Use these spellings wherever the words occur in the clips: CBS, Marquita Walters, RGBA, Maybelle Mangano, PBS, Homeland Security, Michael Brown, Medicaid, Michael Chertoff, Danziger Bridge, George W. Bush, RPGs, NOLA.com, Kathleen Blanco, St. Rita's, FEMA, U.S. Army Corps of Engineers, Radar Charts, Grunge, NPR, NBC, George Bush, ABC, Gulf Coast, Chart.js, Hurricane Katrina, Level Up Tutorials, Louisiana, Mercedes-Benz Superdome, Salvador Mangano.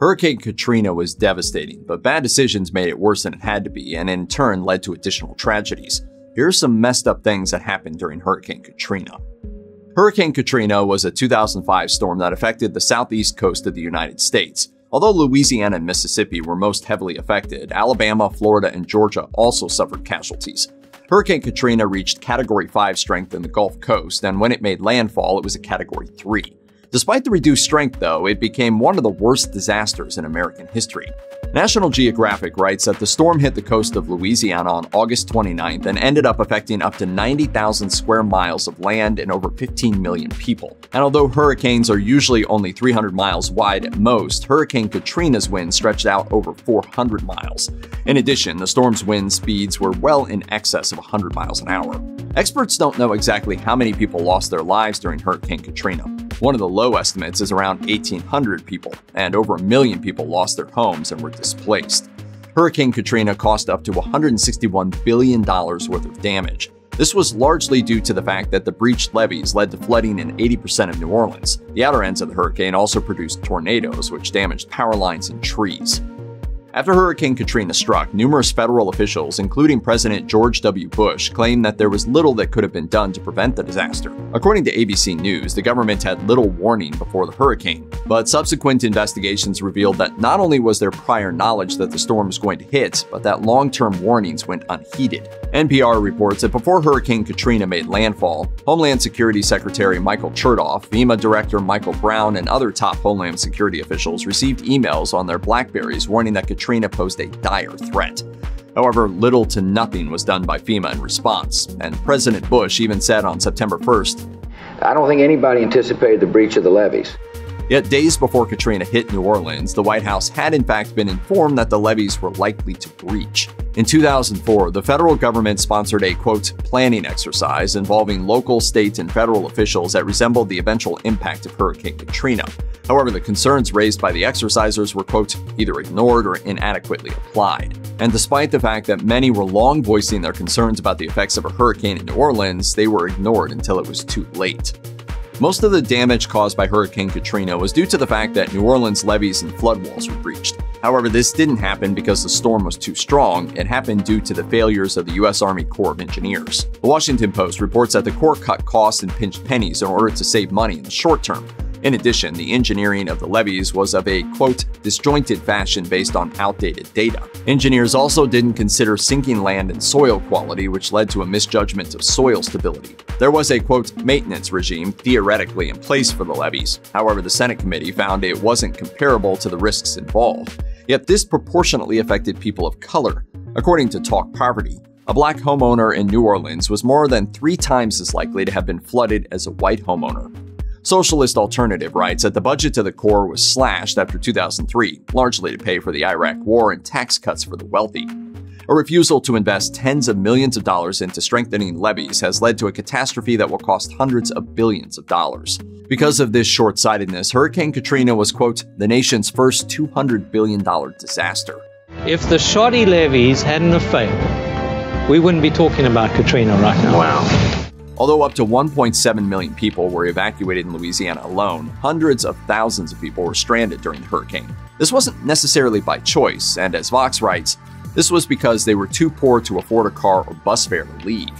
Hurricane Katrina was devastating, but bad decisions made it worse than it had to be, and in turn led to additional tragedies. Here are some messed up things that happened during Hurricane Katrina. Hurricane Katrina was a 2005 storm that affected the southeast coast of the United States. Although Louisiana and Mississippi were most heavily affected, Alabama, Florida, and Georgia also suffered casualties. Hurricane Katrina reached Category 5 strength in the Gulf Coast, and when it made landfall, it was a Category 3. Despite the reduced strength, though, it became one of the worst disasters in American history. National Geographic writes that the storm hit the coast of Louisiana on August 29th and ended up affecting up to 90,000 square miles of land and over 15 million people. And although hurricanes are usually only 300 miles wide at most, Hurricane Katrina's wind stretched out over 400 miles. In addition, the storm's wind speeds were well in excess of 100 miles an hour. Experts don't know exactly how many people lost their lives during Hurricane Katrina. One of the low estimates is around 1,800 people, and over 1 million people lost their homes and were displaced. Hurricane Katrina cost up to $161 billion worth of damage. This was largely due to the fact that the breached levees led to flooding in 80% of New Orleans. The outer ends of the hurricane also produced tornadoes, which damaged power lines and trees. After Hurricane Katrina struck, numerous federal officials, including President George W. Bush, claimed that there was little that could have been done to prevent the disaster. According to ABC News, the government had little warning before the hurricane, but subsequent investigations revealed that not only was there prior knowledge that the storm was going to hit, but that long-term warnings went unheeded. NPR reports that before Hurricane Katrina made landfall, Homeland Security Secretary Michael Chertoff, FEMA Director Michael Brown, and other top Homeland Security officials received emails on their BlackBerries warning that Katrina posed a dire threat. However, little to nothing was done by FEMA in response, and President Bush even said on September 1st, "I don't think anybody anticipated the breach of the levees." Yet days before Katrina hit New Orleans, the White House had in fact been informed that the levees were likely to breach. In 2004, the federal government sponsored a, quote, planning exercise involving local, state, and federal officials that resembled the eventual impact of Hurricane Katrina. However, the concerns raised by the exercisers were, quote, either ignored or inadequately applied. And despite the fact that many were long voicing their concerns about the effects of a hurricane in New Orleans, they were ignored until it was too late. Most of the damage caused by Hurricane Katrina was due to the fact that New Orleans levees and floodwalls were breached. However, this didn't happen because the storm was too strong. It happened due to the failures of the U.S. Army Corps of Engineers. The Washington Post reports that the Corps cut costs and pinched pennies in order to save money in the short term. In addition, the engineering of the levees was of a, quote, disjointed fashion based on outdated data. Engineers also didn't consider sinking land and soil quality, which led to a misjudgment of soil stability. There was a, quote, maintenance regime theoretically in place for the levees. However, the Senate committee found it wasn't comparable to the risks involved. Yet this disproportionately affected people of color. According to Talk Poverty, a black homeowner in New Orleans was more than 3 times as likely to have been flooded as a white homeowner. Socialist Alternative writes that the budget to the Corps was slashed after 2003, largely to pay for the Iraq War and tax cuts for the wealthy. A refusal to invest tens of millions of dollars into strengthening levees has led to a catastrophe that will cost hundreds of billions of dollars. Because of this short-sightedness, Hurricane Katrina was, quote, the nation's first $200 billion disaster. If the shoddy levees hadn't have failed, we wouldn't be talking about Katrina right now. Wow. Although up to 1.7 million people were evacuated in Louisiana alone, hundreds of thousands of people were stranded during the hurricane. This wasn't necessarily by choice, and as Vox writes, this was because they were too poor to afford a car or bus fare to leave.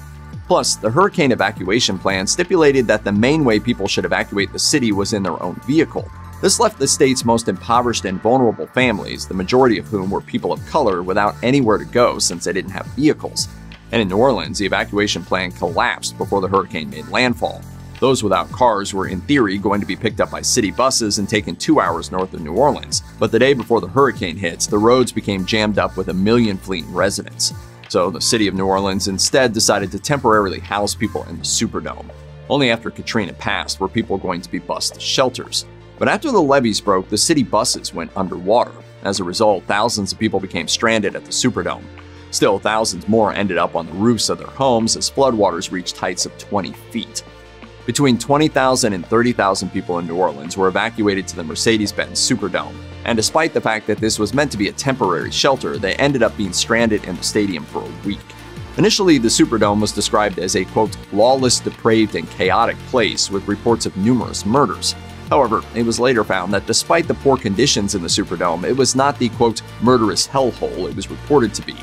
Plus, the hurricane evacuation plan stipulated that the main way people should evacuate the city was in their own vehicle. This left the state's most impoverished and vulnerable families, the majority of whom were people of color, without anywhere to go since they didn't have vehicles. And in New Orleans, the evacuation plan collapsed before the hurricane made landfall. Those without cars were, in theory, going to be picked up by city buses and taken 2 hours north of New Orleans. But the day before the hurricane hits, the roads became jammed up with 1 million fleeing residents. So the city of New Orleans instead decided to temporarily house people in the Superdome. Only after Katrina passed were people going to be bused to shelters. But after the levees broke, the city buses went underwater. As a result, thousands of people became stranded at the Superdome. Still, thousands more ended up on the roofs of their homes as floodwaters reached heights of 20 feet. Between 20,000 and 30,000 people in New Orleans were evacuated to the Mercedes-Benz Superdome, and despite the fact that this was meant to be a temporary shelter, they ended up being stranded in the stadium for a week. Initially, the Superdome was described as a, quote, lawless, depraved, and chaotic place with reports of numerous murders. However, it was later found that despite the poor conditions in the Superdome, it was not the, quote, murderous hellhole it was reported to be.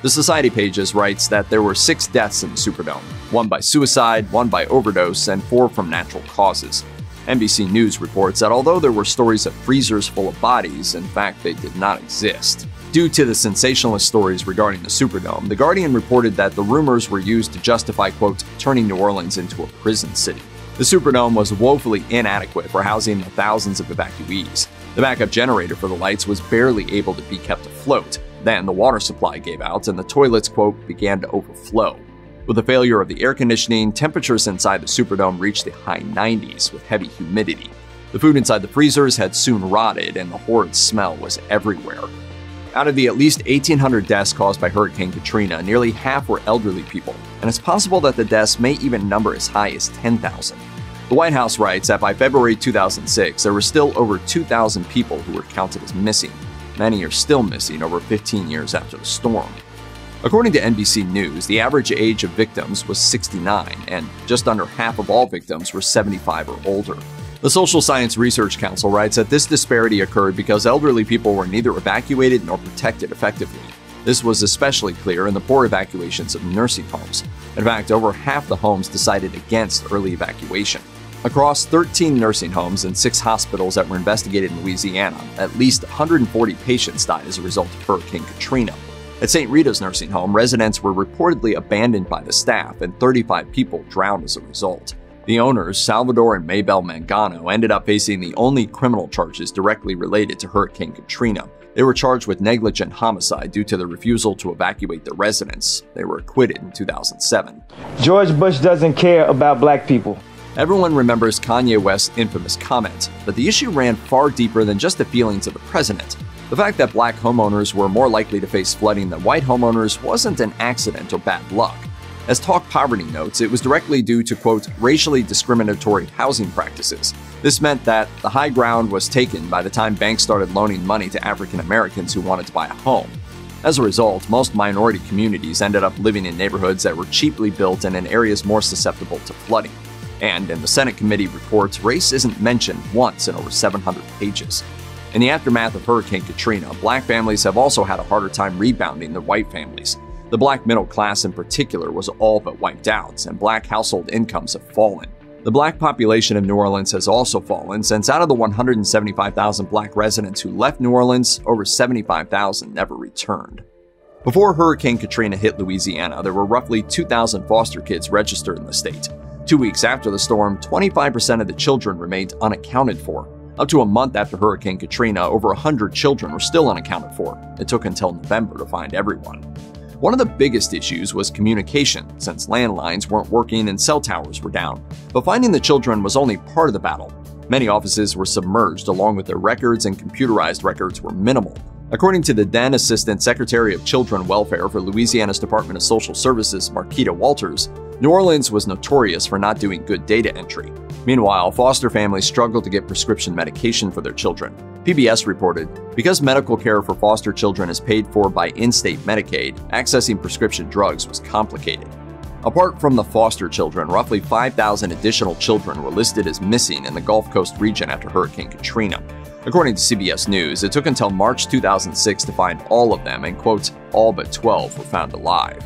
The Society Pages writes that there were 6 deaths in the Superdome, 1 by suicide, 1 by overdose, and 4 from natural causes. NBC News reports that although there were stories of freezers full of bodies, in fact, they did not exist. Due to the sensationalist stories regarding the Superdome, The Guardian reported that the rumors were used to justify, quote, turning New Orleans into a prison city. The Superdome was woefully inadequate for housing the thousands of evacuees. The backup generator for the lights was barely able to be kept afloat. Then the water supply gave out and the toilets, quote, began to overflow. With the failure of the air conditioning, temperatures inside the Superdome reached the high 90s with heavy humidity. The food inside the freezers had soon rotted and the horrid smell was everywhere. Out of the at least 1,800 deaths caused by Hurricane Katrina, nearly half were elderly people, and it's possible that the deaths may even number as high as 10,000. The White House writes that by February 2006, there were still over 2,000 people who were counted as missing. Many are still missing over 15 years after the storm. According to NBC News, the average age of victims was 69, and just under half of all victims were 75 or older. The Social Science Research Council writes that this disparity occurred because elderly people were neither evacuated nor protected effectively. This was especially clear in the poor evacuations of nursing homes. In fact, over half the homes decided against early evacuation. Across 13 nursing homes and 6 hospitals that were investigated in Louisiana, at least 140 patients died as a result of Hurricane Katrina. At St. Rita's nursing home, residents were reportedly abandoned by the staff, and 35 people drowned as a result. The owners, Salvador and Maybelle Mangano, ended up facing the only criminal charges directly related to Hurricane Katrina. They were charged with negligent homicide due to their refusal to evacuate their residents. They were acquitted in 2007. George Bush doesn't care about black people. Everyone remembers Kanye West's infamous comment, but the issue ran far deeper than just the feelings of the president. The fact that black homeowners were more likely to face flooding than white homeowners wasn't an accident or bad luck. As Talk Poverty notes, it was directly due to, quote, racially discriminatory housing practices. This meant that the high ground was taken by the time banks started loaning money to African Americans who wanted to buy a home. As a result, most minority communities ended up living in neighborhoods that were cheaply built and in areas more susceptible to flooding. And in the Senate committee reports, race isn't mentioned once in over 700 pages. In the aftermath of Hurricane Katrina, black families have also had a harder time rebounding than white families. The black middle class in particular was all but wiped out, and black household incomes have fallen. The black population of New Orleans has also fallen, since out of the 175,000 black residents who left New Orleans, over 75,000 never returned. Before Hurricane Katrina hit Louisiana, there were roughly 2,000 foster kids registered in the state. 2 weeks after the storm, 25% of the children remained unaccounted for. Up to a month after Hurricane Katrina, over 100 children were still unaccounted for. It took until November to find everyone. One of the biggest issues was communication, since landlines weren't working and cell towers were down. But finding the children was only part of the battle. Many offices were submerged along with their records, and computerized records were minimal. According to the then Assistant Secretary of Children Welfare for Louisiana's Department of Social Services, Marquita Walters, New Orleans was notorious for not doing good data entry. Meanwhile, foster families struggled to get prescription medication for their children. PBS reported, because medical care for foster children is paid for by in-state Medicaid, accessing prescription drugs was complicated. Apart from the foster children, roughly 5,000 additional children were listed as missing in the Gulf Coast region after Hurricane Katrina. According to CBS News, it took until March 2006 to find all of them, and, quote, all but 12 were found alive.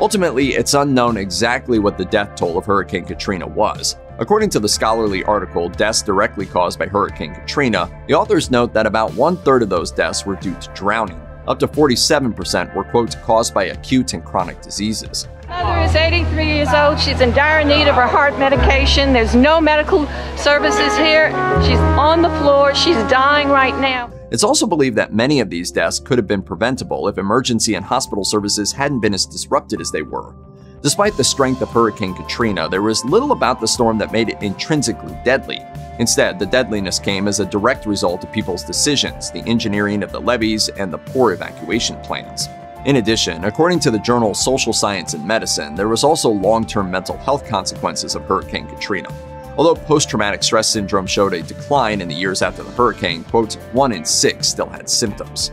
Ultimately, it's unknown exactly what the death toll of Hurricane Katrina was. According to the scholarly article, Deaths Directly Caused by Hurricane Katrina, the authors note that about 1/3 of those deaths were due to drowning. Up to 47% were, quote, caused by acute and chronic diseases. My mother is 83 years old. She's in dire need of her heart medication. There's no medical services here. She's on the floor. She's dying right now. It's also believed that many of these deaths could have been preventable if emergency and hospital services hadn't been as disrupted as they were. Despite the strength of Hurricane Katrina, there was little about the storm that made it intrinsically deadly. Instead, the deadliness came as a direct result of people's decisions, the engineering of the levees, and the poor evacuation plans. In addition, according to the journal Social Science and Medicine, there was also long-term mental health consequences of Hurricane Katrina. Although post-traumatic stress syndrome showed a decline in the years after the hurricane, quote, 1 in 6 still had symptoms.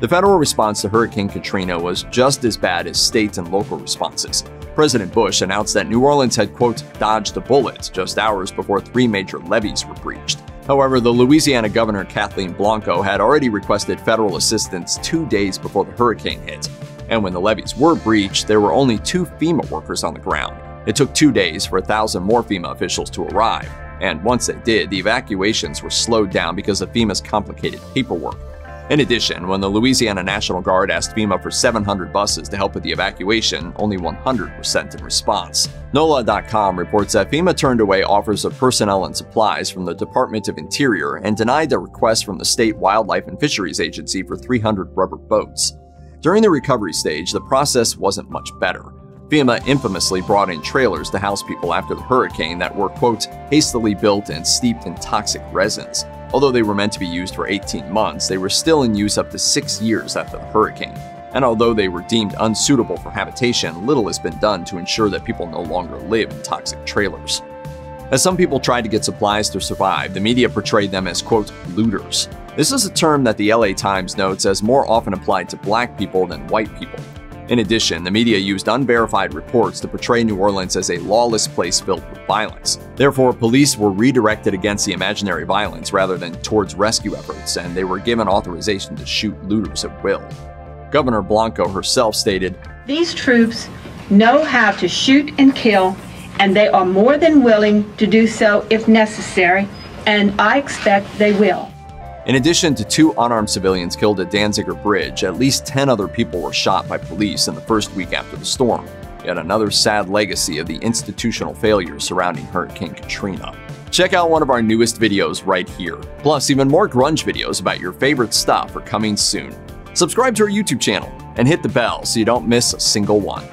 The federal response to Hurricane Katrina was just as bad as state and local responses. President Bush announced that New Orleans had, quote, dodged a bullet just hours before three major levees were breached. However, the Louisiana governor, Kathleen Blanco, had already requested federal assistance 2 days before the hurricane hit. And when the levees were breached, there were only 2 FEMA workers on the ground. It took 2 days for 1,000 more FEMA officials to arrive. And once they did, the evacuations were slowed down because of FEMA's complicated paperwork. In addition, when the Louisiana National Guard asked FEMA for 700 buses to help with the evacuation, only 100 were sent in response. NOLA.com reports that FEMA turned away offers of personnel and supplies from the Department of Interior and denied a request from the State Wildlife and Fisheries Agency for 300 rubber boats. During the recovery stage, the process wasn't much better. FEMA infamously brought in trailers to house people after the hurricane that were, quote, hastily built and steeped in toxic resins. Although they were meant to be used for 18 months, they were still in use up to 6 years after the hurricane. And although they were deemed unsuitable for habitation, little has been done to ensure that people no longer live in toxic trailers. As some people tried to get supplies to survive, the media portrayed them as, quote, looters. This is a term that the LA Times notes as more often applied to black people than white people. In addition, the media used unverified reports to portray New Orleans as a lawless place filled with violence. Therefore, police were redirected against the imaginary violence rather than towards rescue efforts, and they were given authorization to shoot looters at will. Governor Blanco herself stated, "These troops know how to shoot and kill, and they are more than willing to do so if necessary, and I expect they will." In addition to 2 unarmed civilians killed at Danziger Bridge, at least 10 other people were shot by police in the first week after the storm, yet another sad legacy of the institutional failures surrounding Hurricane Katrina. Check out one of our newest videos right here. Plus, even more Grunge videos about your favorite stuff are coming soon. Subscribe to our YouTube channel and hit the bell so you don't miss a single one.